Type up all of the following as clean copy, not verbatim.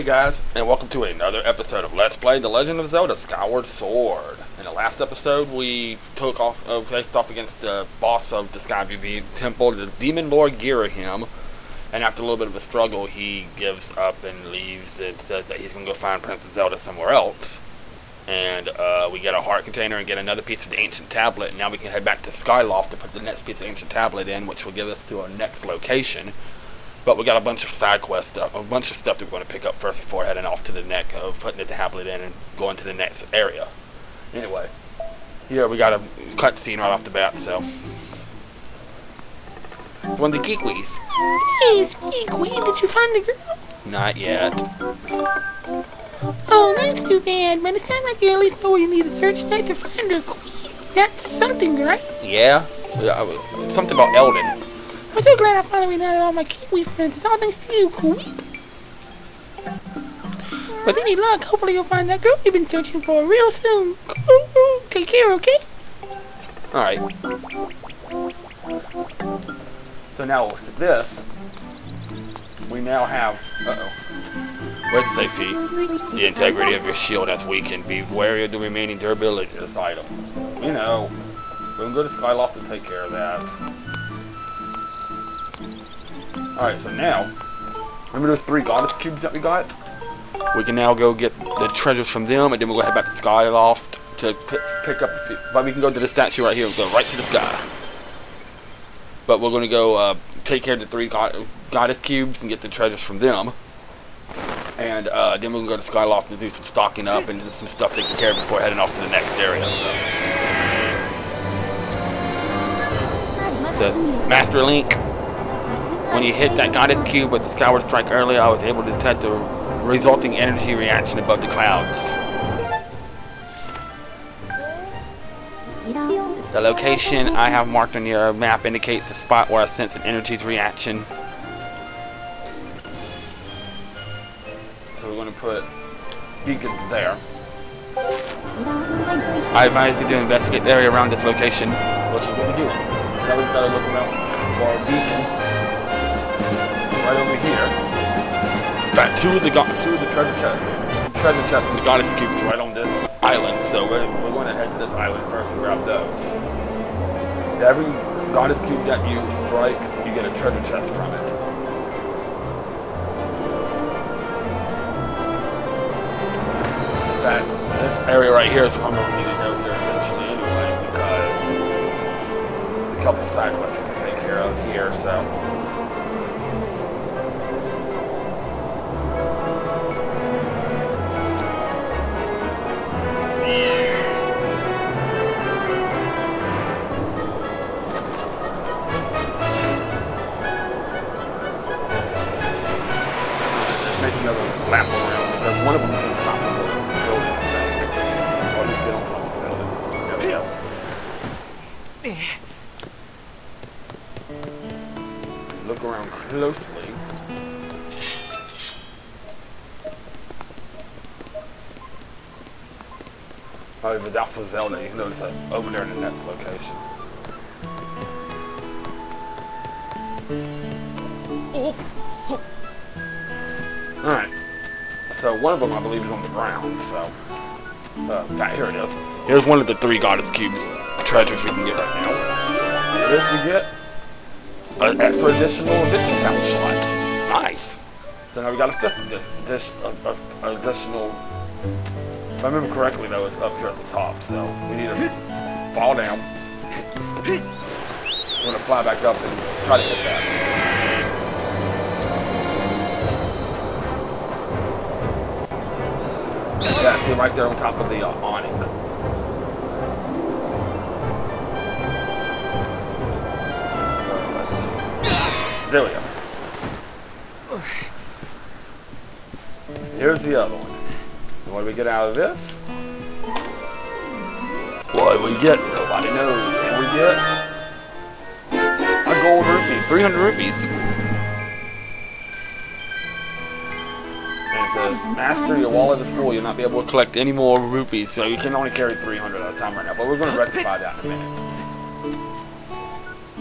Hey guys, and welcome to another episode of Let's Play The Legend of Zelda: Skyward Sword. In the last episode, we faced off against the boss of the Skyview Temple, the Demon Lord Ghirahim. And after a little bit of a struggle, he gives up and leaves and says that he's going to go find Princess Zelda somewhere else. And we get a heart container and get another piece of the Ancient Tablet. And now we can head back to Skyloft to put the next piece of Ancient Tablet in, which will give us to our next location. But we got a bunch of side quests, a bunch of stuff that we're going to pick up first before heading off to the neck of putting the tablet in and going to the next area. Anyway, here we got a cutscene right off the bat, so. It's one of the Kikwis. Hey, Kikwis, did you find the girl? Not yet. Oh, that's too bad, but it sounds like you at least know where you need to search tonight to find her, Queen. That's something, right? Yeah. Something about Elden. I'm so glad I finally reunited all my Kiwi friends. It's all thanks to you, Kukiel. With any luck, hopefully you'll find that girl you've been searching for real soon. Take care, okay? Alright. So now with this, we now have... Where's the safety? The integrity of your shield as weakened. Be wary of the remaining durability of this item. You know, we can go to Skyloft and take care of that. Alright, so now, remember those three goddess cubes that we got? We can now go get the treasures from them, and then we'll go head back to Skyloft to pick up a few. But we can go to the statue right here and go right to the sky. But we're going to go take care of the three goddess cubes and get the treasures from them. And then we're going to go to Skyloft and do some stocking up and do some stuff taken care of before heading off to the next area. So, Master Link. When you hit that goddess cube with the Skyward Strike earlier, I was able to detect the resulting energy reaction above the clouds. The location I have marked on your map indicates the spot where I sense an energy reaction. So we're going to put beacons there. I advise you to investigate the area around this location, which is what we do. Now we've got to look around for our beacon. Right over here. In fact, two of the treasure chests and the goddess cubes right on this island, so we're going to head to this island first and grab those. Every goddess cube that you strike, you get a treasure chest from it. In fact, this area right here is what I'm going to need to go here eventually anyway, because a couple side quests we can take care of here, so... One of them is on top of the building, I think. Or he's been on top of the building. There we go. Look around closely. Oh, but that's for Zelda. You can notice that over there in the next location. Alright. So one of them, I believe, is on the ground, so... here it is. Here's one of the three goddess cubes treasures we can get right now. This we get for additional addiction count shot. Nice! So now we got a additional... If I remember correctly, though, it's up here at the top, so we need to fall down. We're going to fly back up and try to hit that. Yeah, see right there on top of the awning. There we go. Here's the other one. What do we get out of this? What do we get? Nobody knows. And we get a gold rupee, 300 rupees. Master your wallet is full, you'll not be able to collect any more rupees, so you can only carry 300 at a time right now, but we're going to rectify that in a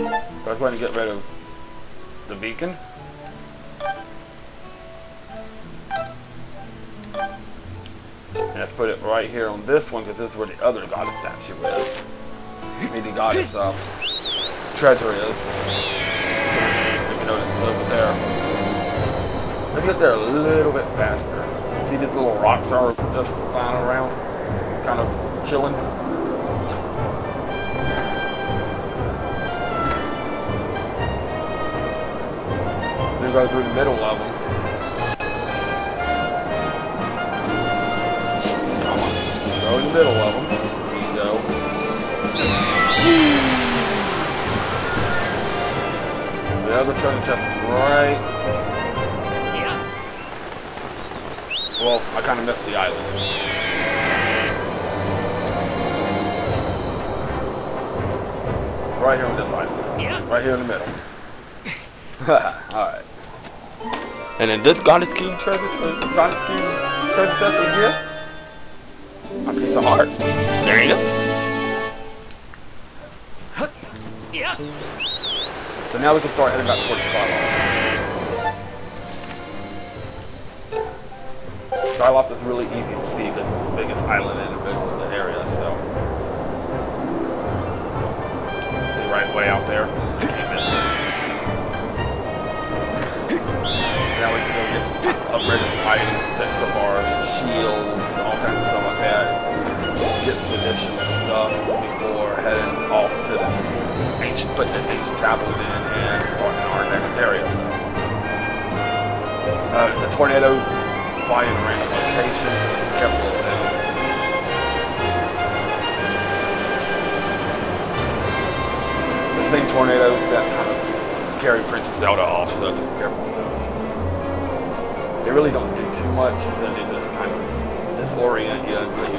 minute. So let's go ahead and get rid of the beacon. And let's put it right here on this one, because this is where the other goddess statue is. I mean, the goddess treasure is. You can notice it's over there. Let's get there a little bit faster. See, these little rocks are just flying around, kind of chilling. We'll go through the middle of them. Come on. Go in the middle of them. There you go. The other treasure chest is right. Yeah. Well, I kind of missed the island. Right here on this island. Yeah. Right here in the middle. Alright. And then this Goddess Cube treasure chest over here. My piece of heart. There you go. Yeah. So now we can start heading back towards Skyloft. Skyloft is really easy to see because it's the biggest island in the middle of the area, so. The right way out there. Now we can go get upgraded items, extra bars, shields, all kinds of stuff like that. Get some additional stuff before heading off to the ancient, putting the ancient tablet in and starting our next area. So, the tornadoes fly in random locations, so be careful of them. The same tornadoes that kind of carry Princess Zelda off, so just be careful of those. They really don't do too much, so they just kind of disorient you until you.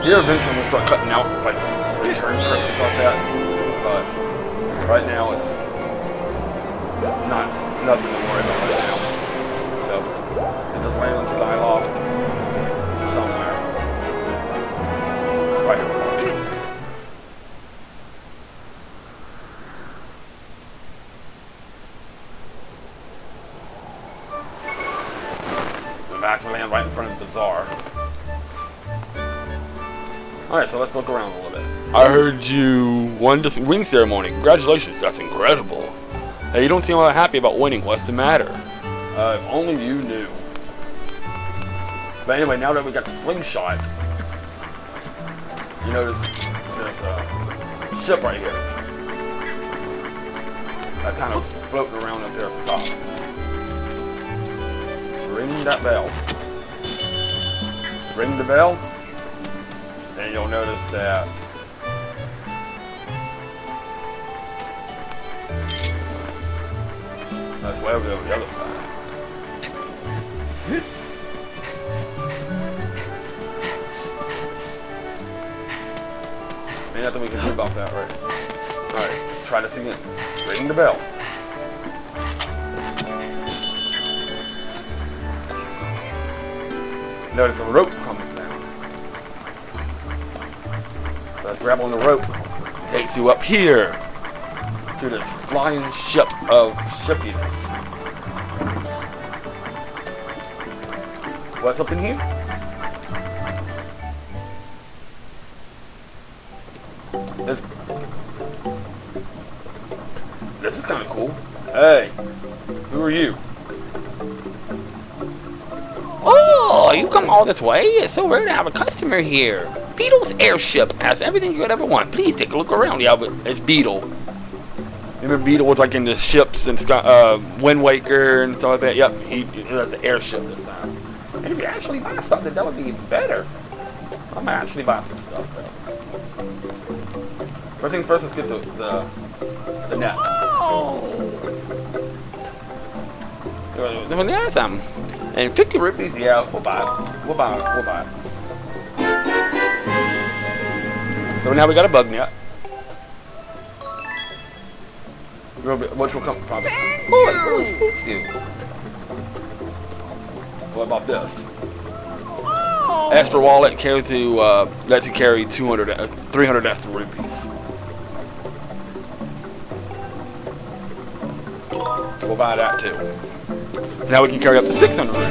Yeah, eventually we'll start cutting out like return trips and stuff like that, but right now it's not nothing to worry about right now. So it just land on Skyloft somewhere. Right here. Land right in front of the bazaar. Alright, so let's look around a little bit. I heard you won the wing ceremony. Congratulations, that's incredible. Hey, you don't seem all that happy about winning. What's the matter? If only you knew. But anyway, now that we got the slingshot, you notice there's a ship right here. That's kind of floating around up there at the top. Ring that bell. Ring the bell, and you'll notice that that's way over there on the other side. Ain't nothing we can do about that, right? Alright, try this again. Ring the bell. Notice the rope comes down. So let's grab on the rope. Takes you up here to this flying ship of shippiness. What's up in here? This is kind of cool. Hey, who are you? Oh, you come all this way? It's so rare to have a customer here. Beedle's airship has everything you could ever want. Please take a look around. Yeah, it's Beedle. Remember Beedle was like in the ships and Wind Waker and stuff like that? Yep, he had the airship this time. And if you actually buy something, that would be better. I might actually buy some stuff, though. First things first, let's get the net. Oh! Let me ask them. And 50 rupees, yeah, we'll buy it. We'll buy it. So now we got a bug net. Which will come probably. Oh, it really suits you. What about this? Extra wallet carries to lets you carry 300 extra rupees. we'll buy that too. So now we can carry up to 600 rupees.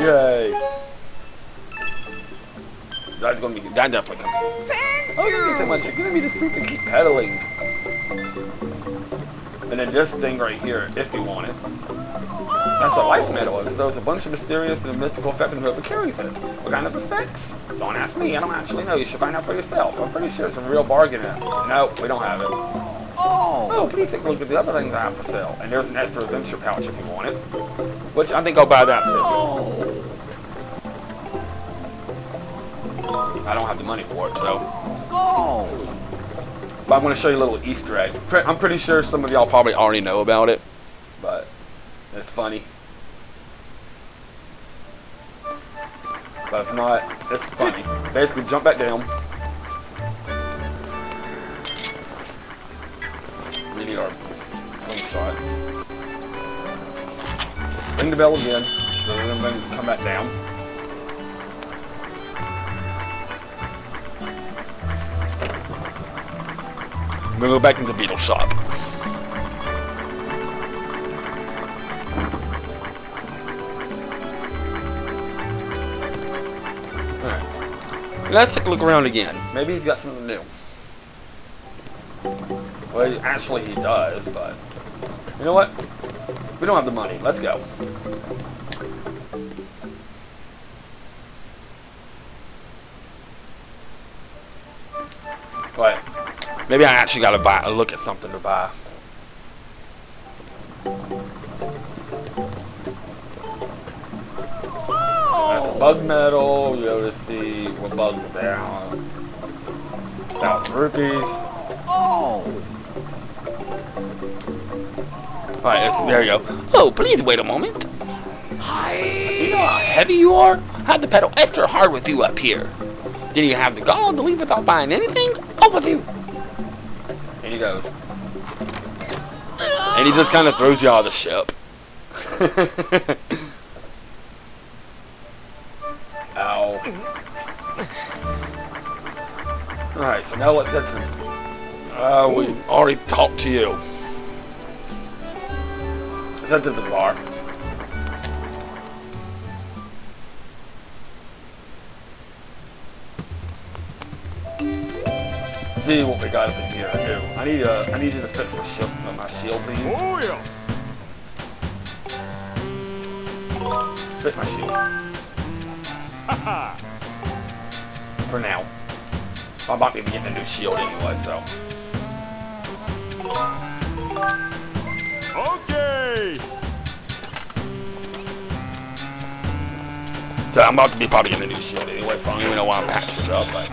Yay! That's gonna be good. That definitely comes. Thank you. Thank you so much. You're giving me this thing to keep pedaling. And then this thing right here, if you want it. That's a life medal. It's a bunch of mysterious and mystical effects and whoever carries it. What kind of effects? Don't ask me. I don't actually know. You should find out for yourself. I'm pretty sure it's a real bargain. Nope, we don't have it. Oh, please take a look at the other things I have to sell. And there's an extra adventure pouch if you want it. Which I think I'll buy that too. I don't have the money for it, so. But I'm going to show you a little Easter egg. I'm pretty sure some of y'all probably already know about it. But it's funny. But it's not, it's funny. Basically, jump back down. We need our slingshot. Ring the bell again, so everybody can come back down. I'm gonna go back into the Beedle shop. Let's take a look around again. Maybe he's got something new. Well, actually he does, but... You know what? We don't have the money. Let's go. But maybe I actually gotta buy a look at something to buy. Bug metal, you go to see what bugs are down. 1,000 rupees. Alright, there you go. Oh, please wait a moment. Hi. You know how heavy you are? How'd the pedal extra hard with you up here? Did you have the gall to leave without buying anything? Off with you. And he goes. And he just kind of throws you out of the ship. Alright, so now let's get to... we've already talked to you. Let's head to the bar. See what we got up in here, too. I need you to fix my shield, please. Oh, yeah! Fix my shield. For now. I'm about to be getting a new shield anyway, so. Okay. So I'm about to be probably getting a new shield anyway, so I don't even know why I'm patching it up, but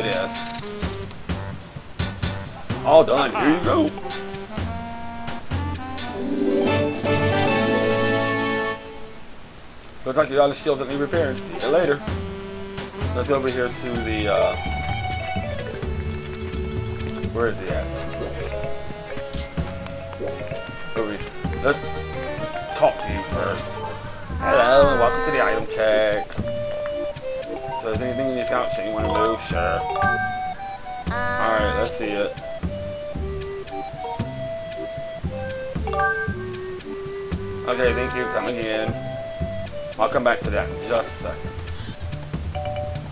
it is. All done, here you go. Looks like you got the shields that need repairing. See you later. Let's go over here to the where is he at? Over here. Let's talk to you first. Hello, and welcome to the item check. So is there anything in your pouch that you want to move? Sure. Alright, let's see it. Okay, thank you for coming in. I'll come back to that in just a second.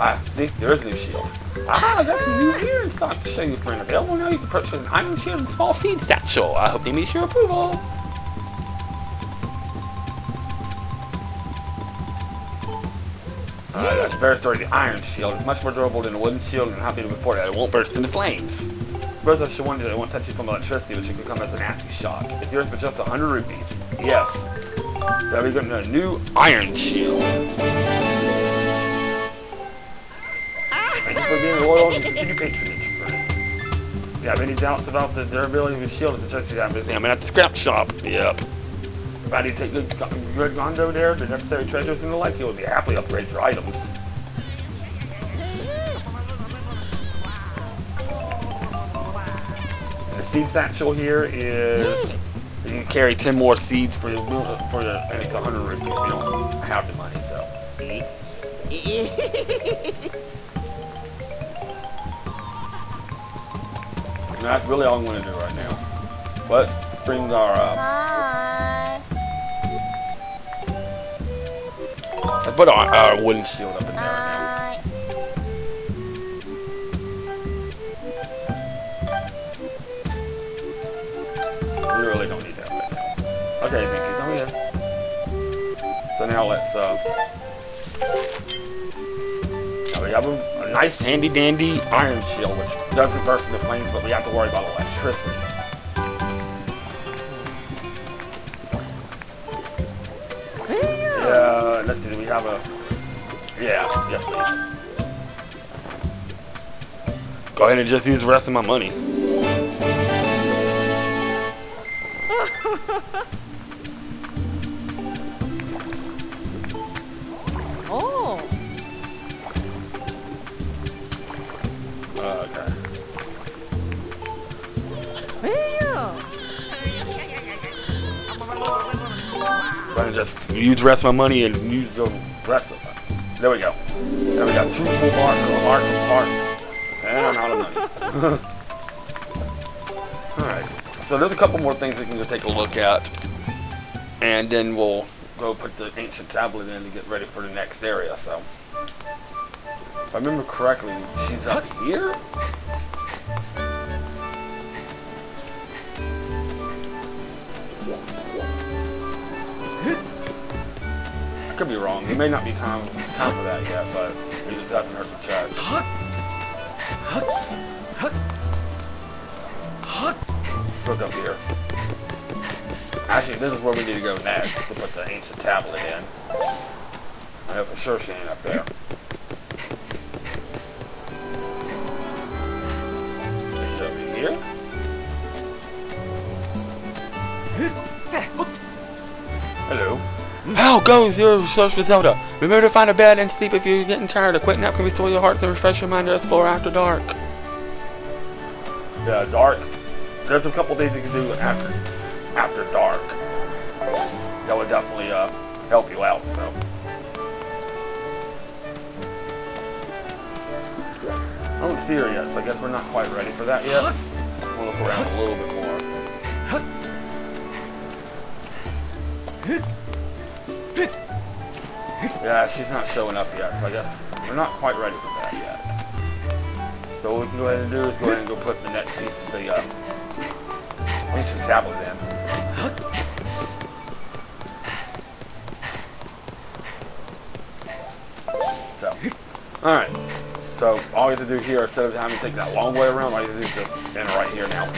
Ah, see, there is a new shield. Ah, that's new here in stock to show you for an available. Now you can purchase an iron shield and small seed satchel. I hope they meet your approval. Alright, that's very sturdy. The iron shield is much more durable than a wooden shield, and I'm happy to report that it won't burst into flames. First, I should warn you that it won't touch you from electricity, which could come as a nasty shock. It's yours for just 100 rupees. Yes. Now we're getting a new iron shield. Thank you for being loyal and continued patronage, friend. If you have any doubts about the durability of your shield, it's a chance you got busy. I'm at the scrap shop. Yep. If I need to take good Gondo there, the necessary treasures in the life, you will be happily upgrade your items. The seed satchel here is... You can carry 10 more seeds for your and it's 100 rupees if you don't have the money, so. That's really all I'm gonna do right now. But bring our let's put our wooden shield up in there right now. We really don't need that right now. Okay, Vinky, come here. So now let's we have a nice handy dandy iron shield which doesn't burst into flames, but we have to worry about electricity. Let's see, do we have a... Yeah, yes please. Go ahead and just use the rest of my money. Oh! Okay. I'm gonna just use the rest of my money and use the rest of it. There we go. Now we got two full bars and out of money. Alright, so there's a couple more things we can go take a look at. And then we'll go put the Ancient Tablet in to get ready for the next area, so. If I remember correctly, she's up here? I could be wrong. It may not be time for that yet, but it just doesn't hurt to check. Let's look up here. Actually, this is where we need to go next to put the Ancient Tablet in. I know for sure she ain't up there. Is she over here? Hello. How goes your search for Zelda? Remember to find a bed and sleep if you're getting tired. A quick nap can restore your hearts and refresh your mind to explore after dark. Yeah, dark. There's a couple things you can do after dark. That would definitely help you out. So. I don't see her yet, so I guess we're not quite ready for that yet. We'll look around a little bit more. Yeah, she's not showing up yet, so I guess we're not quite ready for that yet. So what we can go ahead and do is go ahead and go put the next piece of the Ancient Tablet in. So, alright. So, all you have to do here, instead of having to take that long way around, all you have to do is just enter right here now.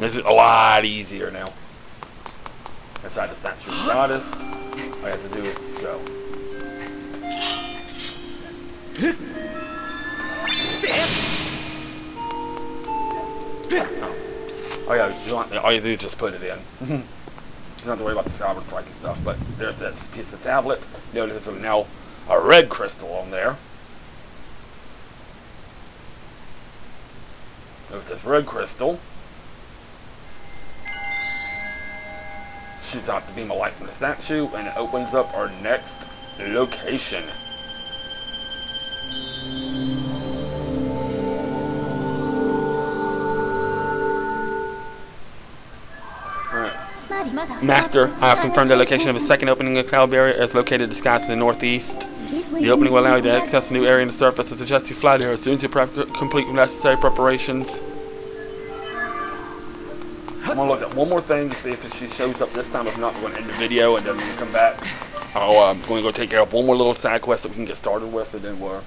This is a lot easier now. Inside the statue of the goddess, all you have to do is just go. Oh. Oh yeah, all you do is just put it in. You don't have to worry about the Skyward Strike and stuff, but there's that piece of tablet. Notice there's now a red crystal on there. Notice this red crystal. Shoots out the beam of light from the statue, and it opens up our next location. Master, I have confirmed the location of the second opening of Cloud Barrier is located in the sky to the northeast. The opening will allow you to access a new area in the surface. I suggest you fly there as soon as you complete necessary preparations. I'm going to look at one more thing to see if she shows up this time. If not, we're going to end the video and then we'll come back. I'm going to go take care of one more little side quest that we can get started with, and then we'll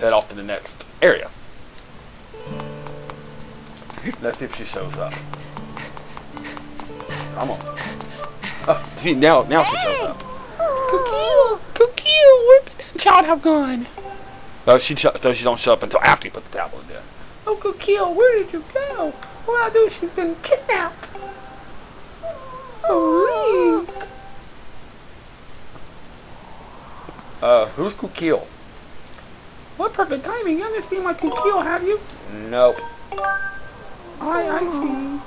head off to the next area. Let's see if she shows up. Come on. See, now she shows up. Kukiel! Kukiel! Where could that child have gone? Oh, so she don't show up until after you put the tablet in. Oh, Kukiel, where did you go? Well, I knew she's been kidnapped. Oh, Link. Who's Kukiel? What perfect timing. You haven't seen my Kukiel, have you? Nope. I see.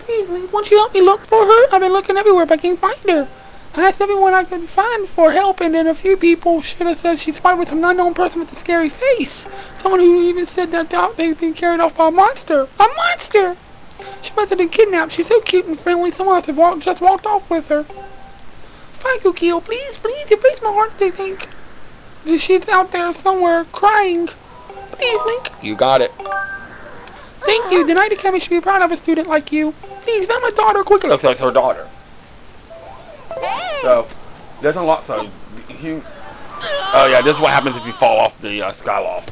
Please, Link, won't you help me look for her? I've been looking everywhere, but I can't find her. I asked everyone I could find for help, and then a few people should have said she's spotted with some unknown person with a scary face. Someone who even said that they'd been carried off by a monster. A monster! She She must have been kidnapped. She's so cute and friendly. Someone else just walked off with her. Fine, Kukiel. Please, please. It breaks my heart to think that she's out there somewhere crying. Please, Link. You got it. Thank you. The Knight Academy should be proud of a student like you. Please, find my daughter quickly. Looks like her daughter. So, there's a lot. So, you. Oh yeah, this is what happens if you fall off the Skyloft.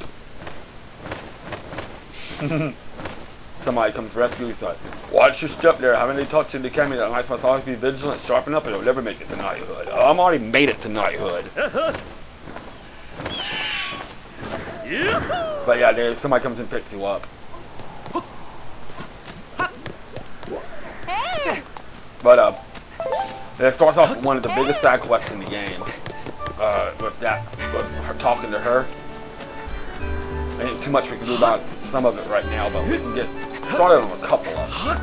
Somebody comes to rescue you. So, watch your step there. Haven't they taught you in the academy that I must always be vigilant, sharpen up, and I'll never make it to knighthood. Oh, I'm already made it to knighthood. But yeah, there somebody comes and picks you up. But it starts off with one of the biggest side quests in the game. With her talking to her. Ain't too much we can do about some of it right now, but we can get started on a couple of them.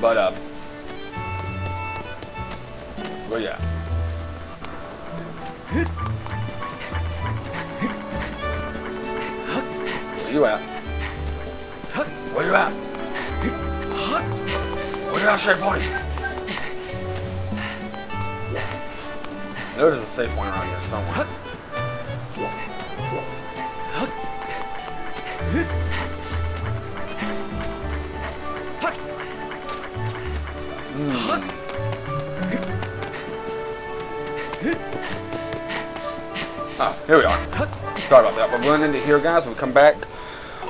But well yeah. Where you at? Where you at? Where you at, Shape Point? There's a safe one around here somewhere. Oh, here we are. Sorry about that, but we're going into here, guys. When we come back,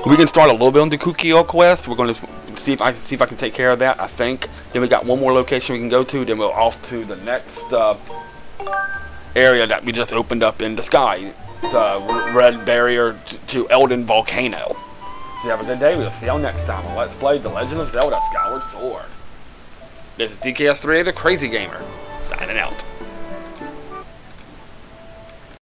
we can start a little bit on the Kukiel quest. We're going to see if I can take care of that. I think. Then we got one more location we can go to. Then we're off to the next. Area that we just opened up in the sky, the red barrier to Elden Volcano. So have a good day. We'll see y'all next time. Let's play The Legend of Zelda: Skyward Sword. This is DKS3A The Crazy Gamer, signing out.